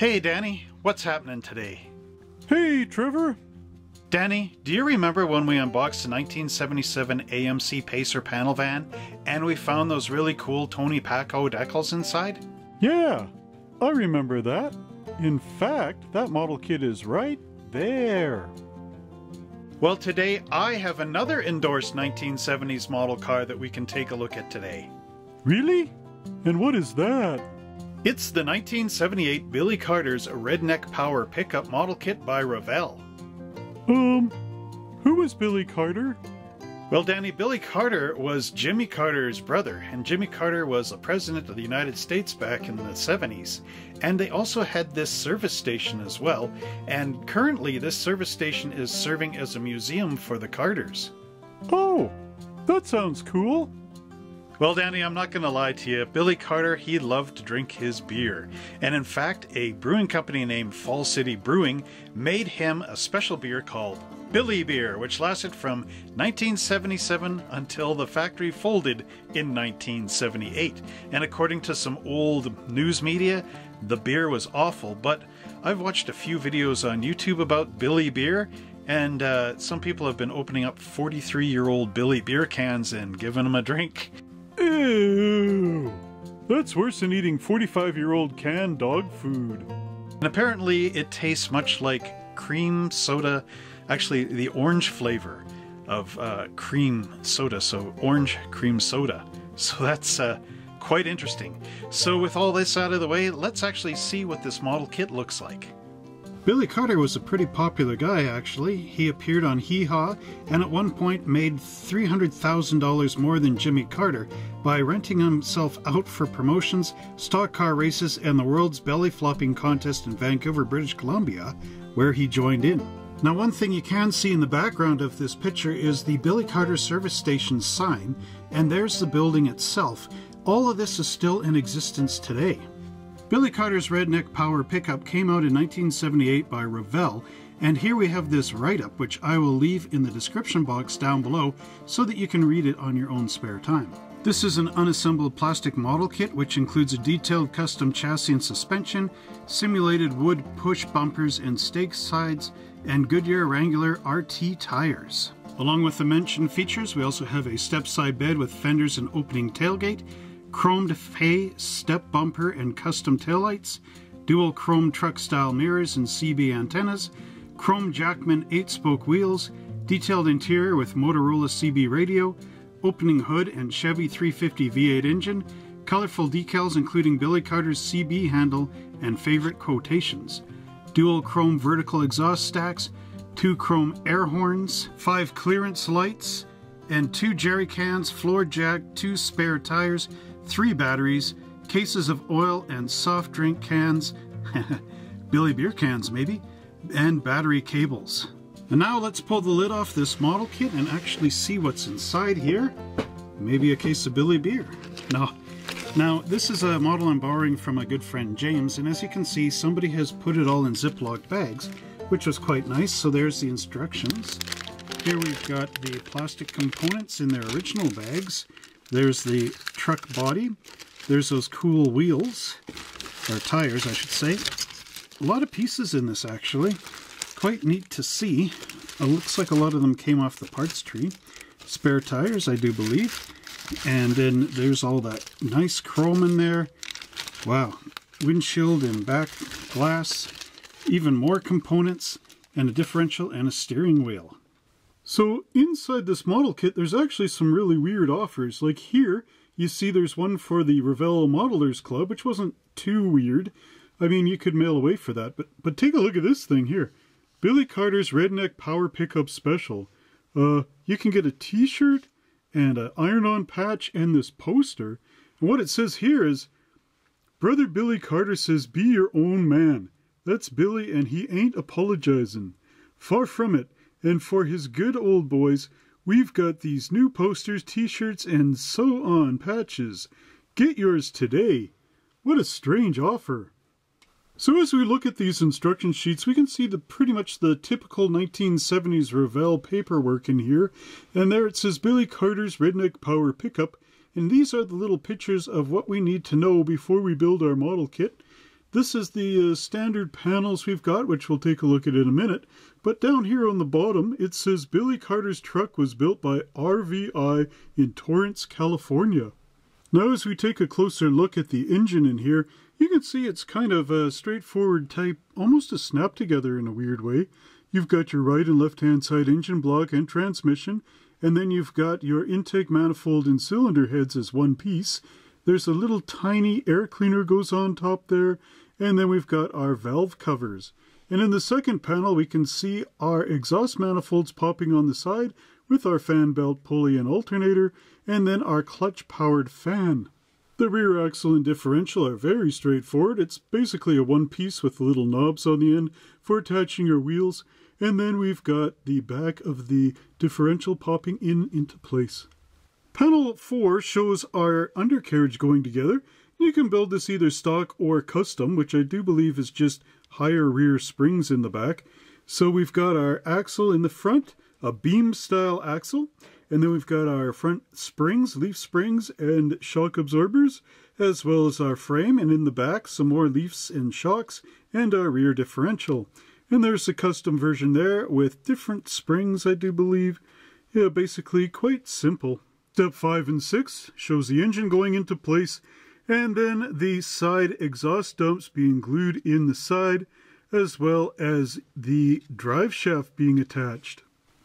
Hey Danny, what's happening today? Hey Trevor. Danny, do you remember when we unboxed the 1977 AMC Pacer panel van and we found those really cool Tony Paco decals inside? Yeah, I remember that. In fact, that model kit is right there. Well, today I have another endorsed 1970s model car that we can take a look at today. Really? And what is that? It's the 1978 Billy Carter's Redneck Power pickup model kit by Revell. Who was Billy Carter? Well, Danny, Billy Carter was Jimmy Carter's brother, and Jimmy Carter was the president of the United States back in the 70s. And they also had this service station as well, and currently this service station is serving as a museum for the Carters. Oh, that sounds cool. Well, Danny, I'm not going to lie to you. Billy Carter, he loved to drink his beer. And in fact, a brewing company named Fall City Brewing made him a special beer called Billy Beer, which lasted from 1977 until the factory folded in 1978. And according to some old news media, the beer was awful. But I've watched a few videos on YouTube about Billy Beer. And some people have been opening up 43-year-old Billy Beer cans and giving them a drink. Ew, that's worse than eating 45-year-old canned dog food. And apparently it tastes much like cream soda, actually the orange flavor of cream soda, so orange cream soda. So that's quite interesting. So with all this out of the way, let's actually see what this model kit looks like. Billy Carter was a pretty popular guy, actually. He appeared on Hee Haw and at one point made $300,000 more than Jimmy Carter by renting himself out for promotions, stock car races, and the world's belly flopping contest in Vancouver, British Columbia, where he joined in. Now, one thing you can see in the background of this picture is the Billy Carter service station sign, and there's the building itself. All of this is still in existence today. Billy Carter's Redneck Power pickup came out in 1978 by Revell, and here we have this write-up, which I will leave in the description box down below so that you can read it on your own spare time. This is an unassembled plastic model kit, which includes a detailed custom chassis and suspension, simulated wood push bumpers and stake sides, and Goodyear Wrangler RT tires. Along with the mentioned features, we also have a step-side bed with fenders and opening tailgate, chromed FEY step bumper and custom taillights, dual chrome truck style mirrors and CB antennas, chrome Jackman 8-spoke wheels, detailed interior with Motorola CB radio, opening hood and Chevy 350 V8 engine, colorful decals including Billy Carter's CB handle and favorite quotations, dual chrome vertical exhaust stacks, 2 chrome air horns, 5 clearance lights, and 2 jerry cans, floor jack, 2 spare tires, 3 batteries, cases of oil and soft drink cans, Billy Beer cans maybe, and battery cables. And now let's pull the lid off this model kit and actually see what's inside here. Maybe a case of Billy Beer. Now this is a model I'm borrowing from my good friend James, and as you can see, somebody has put it all in Ziploc bags, which was quite nice. So there's the instructions. Here we've got the plastic components in their original bags. There's the truck body. There's those cool wheels, or tires I should say. A lot of pieces in this actually. Quite neat to see. It looks like a lot of them came off the parts tree. Spare tires, I do believe. And then there's all that nice chrome in there. Wow. Windshield and back glass. Even more components. And a differential and a steering wheel. So inside this model kit, there's actually some really weird offers. Like here, you see there's one for the Revell Modelers Club, which wasn't too weird. I mean, you could mail away for that, but take a look at this thing here. Billy Carter's Redneck Power Pickup Special. You can get a t-shirt and an iron-on patch and this poster. And what it says here is, Brother Billy Carter says, be your own man. That's Billy and he ain't apologizing. Far from it. And for his good old boys, we've got these new posters, t-shirts, and so on patches. Get yours today. What a strange offer. So as we look at these instruction sheets, we can see pretty much the typical 1970s Revell paperwork in here. And there it says Billy Carter's Redneck Power Pickup. And these are the little pictures of what we need to know before we build our model kit. This is the standard panels we've got, which we'll take a look at in a minute. But down here on the bottom, it says Billy Carter's truck was built by RVI in Torrance, California. Now, as we take a closer look at the engine in here, you can see it's kind of a straightforward type, almost a snap together in a weird way. You've got your right and left-hand side engine block and transmission, and then you've got your intake manifold and cylinder heads as one piece. There's a little tiny air cleaner goes on top there, and then we've got our valve covers. And in the second panel, we can see our exhaust manifolds popping on the side with our fan belt, pulley, and alternator, and then our clutch-powered fan. The rear axle and differential are very straightforward. It's basically a one piece with little knobs on the end for attaching your wheels. And then we've got the back of the differential popping in into place. Panel 4 shows our undercarriage going together. You can build this either stock or custom, which I do believe is just higher rear springs in the back. So we've got our axle in the front, a beam style axle. And then we've got our front springs, leaf springs, and shock absorbers, as well as our frame, and in the back, some more leafs and shocks, and our rear differential. And there's the custom version there with different springs, I do believe. Yeah, basically quite simple. Step 5 and 6 shows the engine going into place, and then the side exhaust dumps being glued in the side, as well as the drive shaft being attached.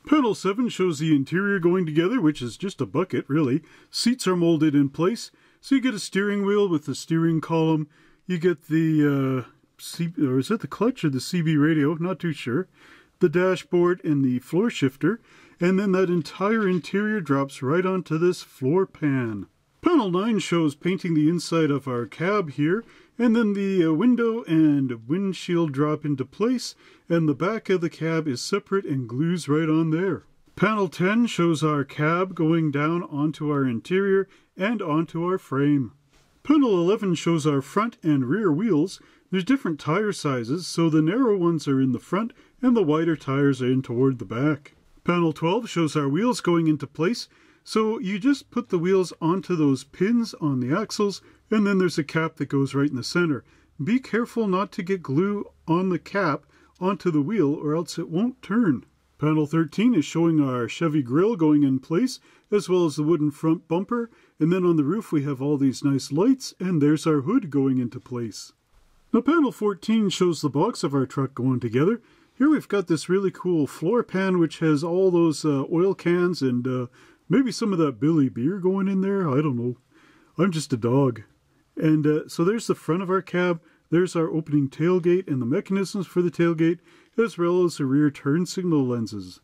Panel 7 shows the interior going together, which is just a bucket, really. Seats are molded in place, so you get a steering wheel with the steering column. You get the, or is it the clutch or the CB radio? Not too sure. The dashboard and the floor shifter. And then that entire interior drops right onto this floor pan. Panel 9 shows painting the inside of our cab here. And then the window and windshield drop into place, and the back of the cab is separate and glues right on there. Panel 10 shows our cab going down onto our interior and onto our frame. Panel 11 shows our front and rear wheels. There's different tire sizes, so the narrow ones are in the front and the wider tires are in toward the back. Panel 12 shows our wheels going into place. So you just put the wheels onto those pins on the axles, and then there's a cap that goes right in the center. Be careful not to get glue on the cap onto the wheel, or else it won't turn. Panel 13 is showing our Chevy grille going in place, as well as the wooden front bumper. And then on the roof we have all these nice lights, and there's our hood going into place. Now panel 14 shows the box of our truck going together. Here we've got this really cool floor pan, which has all those oil cans and maybe some of that Billy Beer going in there, I don't know. I'm just a dog. And so there's the front of our cab, there's our opening tailgate and the mechanisms for the tailgate, as well as the rear turn signal lenses.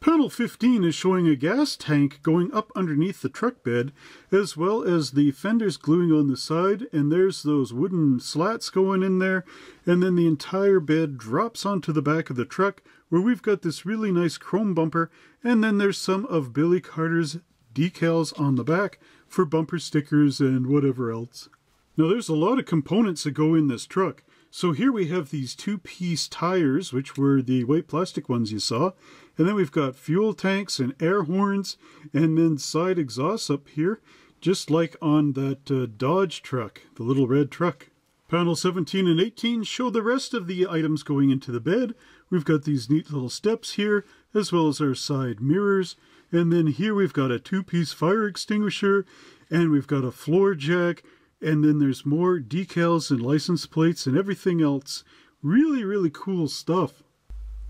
Panel 15 is showing a gas tank going up underneath the truck bed, as well as the fenders gluing on the side, and there's those wooden slats going in there, and then the entire bed drops onto the back of the truck, where we've got this really nice chrome bumper, and then there's some of Billy Carter's decals on the back for bumper stickers and whatever else. Now there's a lot of components that go in this truck. So here we have these two-piece tires, which were the white plastic ones you saw. And then we've got fuel tanks and air horns, and then side exhausts up here, just like on that Dodge truck, the little red truck. Panel 17 and 18 show the rest of the items going into the bed. We've got these neat little steps here, as well as our side mirrors. And then here we've got a two-piece fire extinguisher, and we've got a floor jack, and then there's more decals and license plates and everything else. Really, really cool stuff.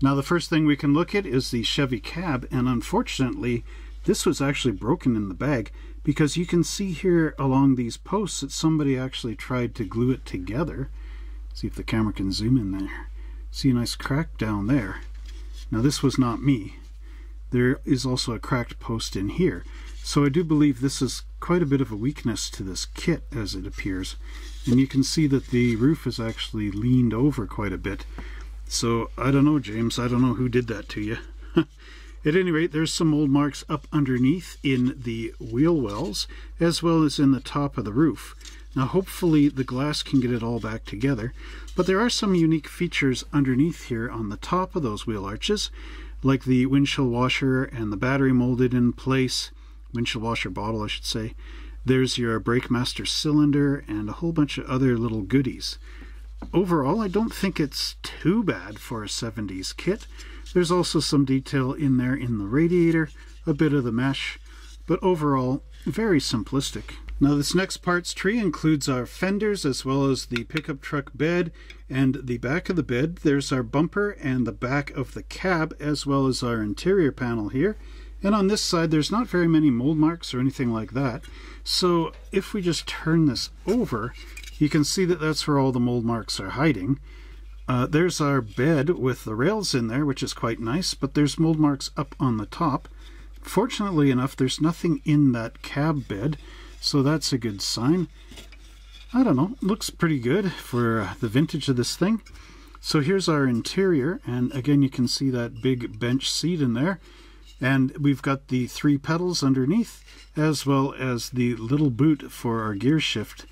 Now the first thing we can look at is the Chevy cab, and unfortunately this was actually broken in the bag, because you can see here along these posts that somebody actually tried to glue it together. See if the camera can zoom in there. See a nice crack down there. Now this was not me. There is also a cracked post in here. So I do believe this is quite a bit of a weakness to this kit, as it appears. And you can see that the roof is actually leaned over quite a bit. So I don't know, James, I don't know who did that to you. At any rate, there's some old marks up underneath in the wheel wells, as well as in the top of the roof. Now hopefully the glass can get it all back together, but there are some unique features underneath here on the top of those wheel arches, like the windshield washer and the battery molded in place. Windshield washer bottle, I should say. There's your brake master cylinder and a whole bunch of other little goodies. Overall, I don't think it's too bad for a 70s kit. There's also some detail in there in the radiator, a bit of the mesh, but overall, very simplistic. Now this next parts tree includes our fenders as well as the pickup truck bed and the back of the bed. There's our bumper and the back of the cab as well as our interior panel here. And on this side, there's not very many mold marks or anything like that. So if we just turn this over, you can see that that's where all the mold marks are hiding. There's our bed with the rails in there, which is quite nice, but there's mold marks up on the top. Fortunately enough, there's nothing in that cab bed, so that's a good sign. I don't know, looks pretty good for the vintage of this thing. So here's our interior, and again, you can see that big bench seat in there. And we've got the three pedals underneath, as well as the little boot for our gear shift.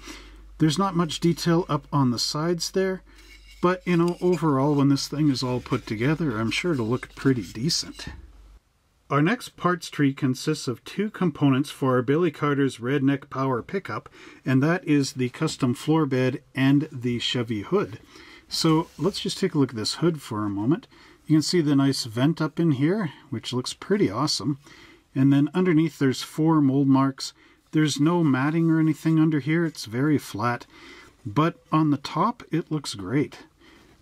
There's not much detail up on the sides there, but you know, overall, when this thing is all put together, I'm sure it'll look pretty decent. Our next parts tree consists of two components for our Billy Carter's Redneck Power pickup, and that is the custom floor bed and the Chevy hood. So let's just take a look at this hood for a moment. You can see the nice vent up in here, which looks pretty awesome. And then underneath there's four mold marks. There's no matting or anything under here. It's very flat. But on the top, it looks great.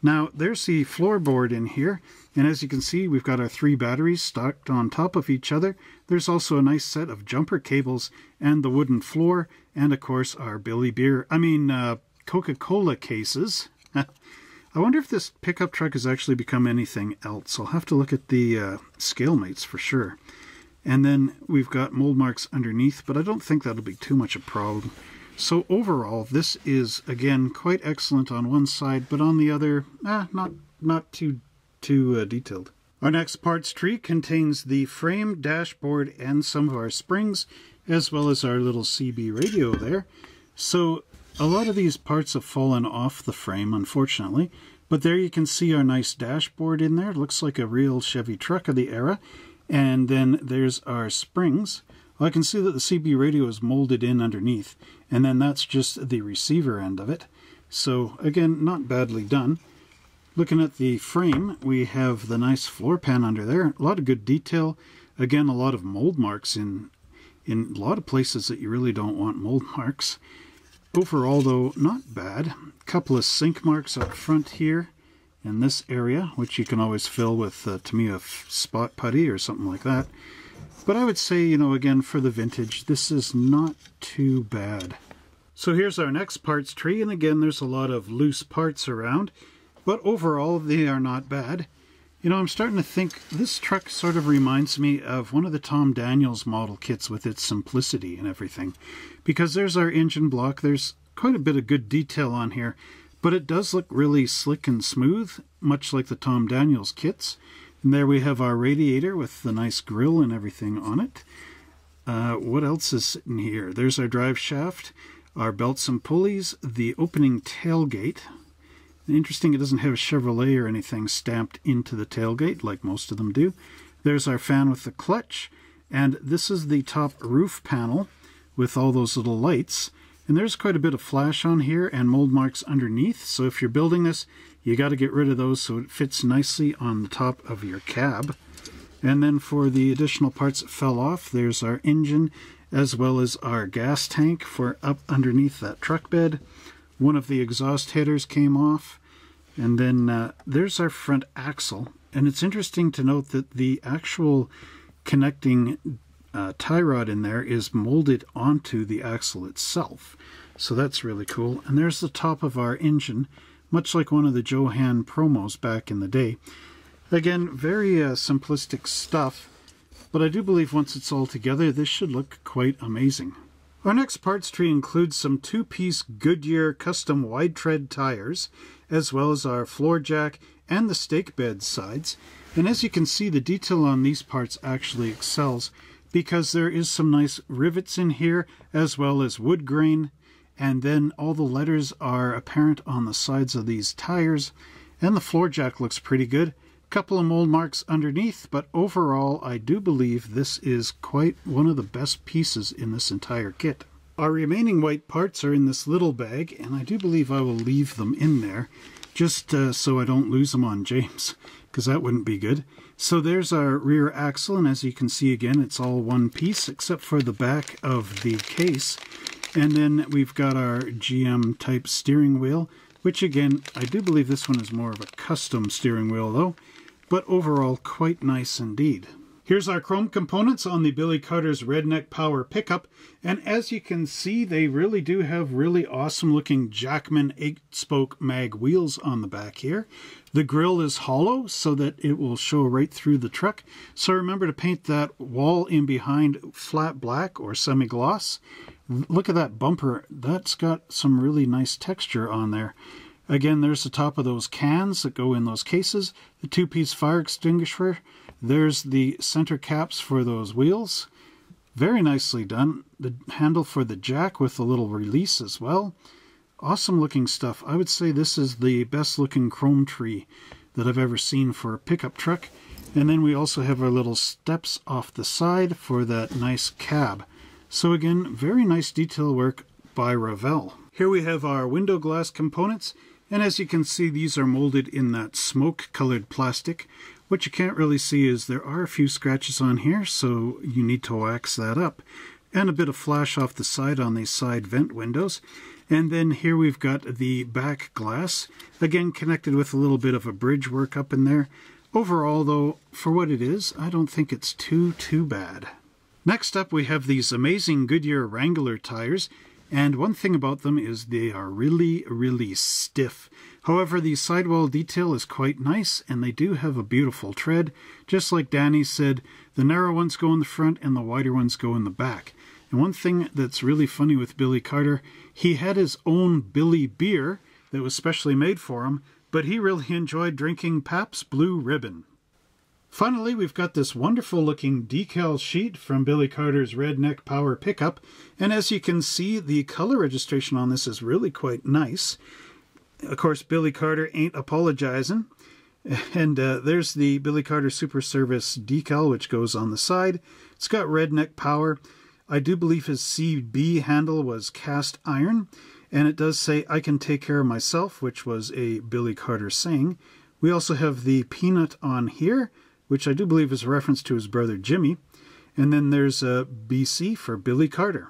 Now, there's the floorboard in here. And as you can see, we've got our three batteries stacked on top of each other. There's also a nice set of jumper cables and the wooden floor. And, of course, our Coca-Cola cases. I wonder if this pickup truck has actually become anything else. I'll have to look at the Scalemates for sure. And then we've got mold marks underneath, but I don't think that'll be too much a problem. So overall, this is, again, quite excellent on one side, but on the other, not too detailed. Our next parts tree contains the frame, dashboard, and some of our springs, as well as our little CB radio there. So a lot of these parts have fallen off the frame, unfortunately, but there you can see our nice dashboard in there. It looks like a real Chevy truck of the era. And then there's our springs. Well, I can see that the CB radio is molded in underneath, and then that's just the receiver end of it. So again, not badly done. Looking at the frame, we have the nice floor pan under there. A lot of good detail. Again, a lot of mold marks in a lot of places that you really don't want mold marks. Overall, though, not bad. A couple of sink marks up front here in this area, which you can always fill with, to me, a spot putty or something like that. But I would say, you know, again, for the vintage, this is not too bad. So here's our next parts tree, and again, there's a lot of loose parts around. But overall, they are not bad. You know, I'm starting to think this truck sort of reminds me of one of the Tom Daniels model kits with its simplicity and everything. Because there's our engine block, there's quite a bit of good detail on here, but it does look really slick and smooth, much like the Tom Daniels kits. And there we have our radiator with the nice grill and everything on it. What else is sitting here? There's our drive shaft, our belts and pulleys, the opening tailgate. Interesting, it doesn't have a Chevrolet or anything stamped into the tailgate like most of them do. There's our fan with the clutch, and this is the top roof panel with all those little lights. And there's quite a bit of flash on here and mold marks underneath, so if you're building this, you got to get rid of those so it fits nicely on the top of your cab. And then for the additional parts that fell off, there's our engine as well as our gas tank for up underneath that truck bed. One of the exhaust headers came off. And then there's our front axle. And it's interesting to note that the actual connecting tie rod in there is molded onto the axle itself. So that's really cool. And there's the top of our engine, much like one of the Johan promos back in the day. Again, very simplistic stuff. But I do believe once it's all together, this should look quite amazing. Our next parts tree includes some two-piece Goodyear custom wide tread tires, as well as our floor jack and the stake bed sides. And as you can see, the detail on these parts actually excels because there is some nice rivets in here, as well as wood grain. And then all the letters are apparent on the sides of these tires. And the floor jack looks pretty good. A couple of mold marks underneath, but overall I do believe this is quite one of the best pieces in this entire kit. Our remaining white parts are in this little bag, and I do believe I will leave them in there, just so I don't lose them on James, because that wouldn't be good. So there's our rear axle, and as you can see again, it's all one piece except for the back of the case. And then we've got our GM type steering wheel, which again, I do believe this one is more of a custom steering wheel though, but overall quite nice indeed. Here's our chrome components on the Billy Carter's Redneck Power pickup, and as you can see, they really do have really awesome looking Jackman 8-spoke mag wheels on the back here. The grille is hollow so that it will show right through the truck, so remember to paint that wall in behind flat black or semi-gloss. Look at that bumper, that's got some really nice texture on there. Again, there's the top of those cans that go in those cases, the two-piece fire extinguisher, there's the center caps for those wheels. Very nicely done. The handle for the jack with a little release as well. Awesome looking stuff. I would say this is the best looking chrome tree that I've ever seen for a pickup truck. And then we also have our little steps off the side for that nice cab. So again, very nice detail work by Revell. Here we have our window glass components. And as you can see, these are molded in that smoke-colored plastic. What you can't really see is there are a few scratches on here, so you need to wax that up. And a bit of flash off the side on these side vent windows. And then here we've got the back glass, again connected with a little bit of a bridge work up in there. Overall though, for what it is, I don't think it's too bad. Next up we have these amazing Goodyear Wrangler tires. And one thing about them is they are really, really stiff. However, the sidewall detail is quite nice, and they do have a beautiful tread. Just like Danny said, the narrow ones go in the front and the wider ones go in the back. And one thing that's really funny with Billy Carter, he had his own Billy Beer that was specially made for him, but he really enjoyed drinking Pabst Blue Ribbon. Finally, we've got this wonderful looking decal sheet from Billy Carter's Redneck Power pickup, and as you can see, the color registration on this is really quite nice. Of course, Billy Carter ain't apologizing, and there's the Billy Carter Super Service decal which goes on the side. It's got Redneck Power. I do believe his CB handle was cast iron, and it does say, "I can take care of myself," which was a Billy Carter saying. We also have the peanut on here, which I do believe is a reference to his brother Jimmy. And then there's a BC for Billy Carter.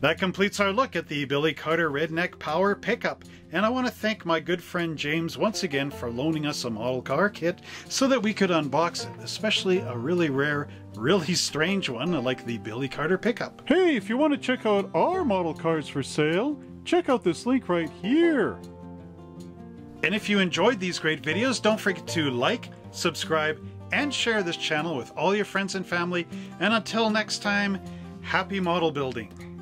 That completes our look at the Billy Carter Redneck Power pickup. And I want to thank my good friend James once again for loaning us a model car kit so that we could unbox it, especially a really rare, really strange one like the Billy Carter pickup. Hey, if you want to check out our model cars for sale, check out this link right here. And if you enjoyed these great videos, don't forget to like, subscribe, and share this channel with all your friends and family. And until next time, happy model building.